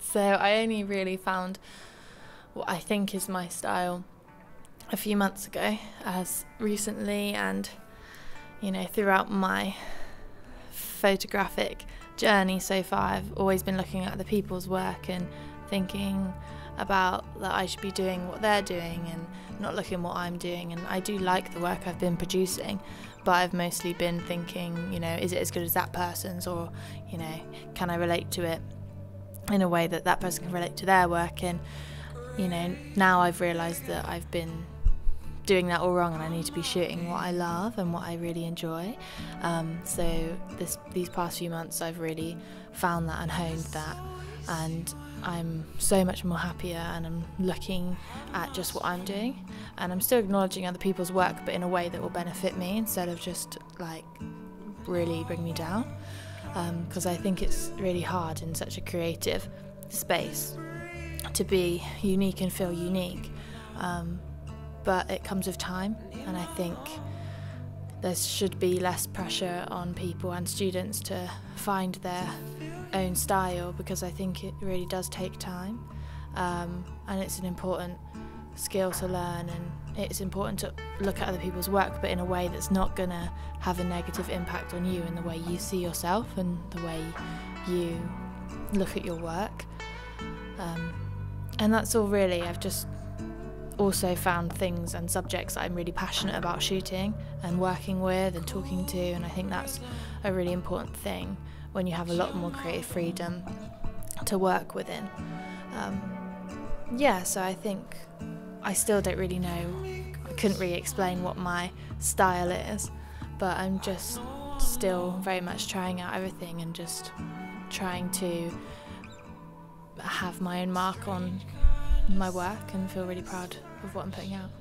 So I only really found what I think is my style a few months ago, as recently, and you know, throughout my photographic journey so far, I've always been looking at other people's work and thinking about that I should be doing what they're doing and not looking what I'm doing. And I do like the work I've been producing, but I've mostly been thinking, you know, is it as good as that person's, or you know, can I relate to it in a way that that person can relate to their work? And you know, now I've realised that I've been doing that all wrong, and I need to be shooting what I love and what I really enjoy. So these past few months I've really found that and honed that, and I'm so much more happier, and I'm looking at just what I'm doing, and I'm still acknowledging other people's work, but in a way that will benefit me instead of just like really bring me down, because I think it's really hard in such a creative space to be unique and feel unique, but it comes with time, and I think there should be less pressure on people and students to find their own style, because I think it really does take time, and it's an important skill to learn, and it's important to look at other people's work, but in a way that's not going to have a negative impact on you in the way you see yourself and the way you look at your work. And that's all really. I've just also found things and subjects that I'm really passionate about shooting and working with and talking to, and I think that's a really important thing when you have a lot more creative freedom to work within. Yeah, so I think I still don't really know, I couldn't really explain what my style is, but I'm just still very much trying out everything and just trying to have my own mark on my work and feel really proud of what I'm putting out.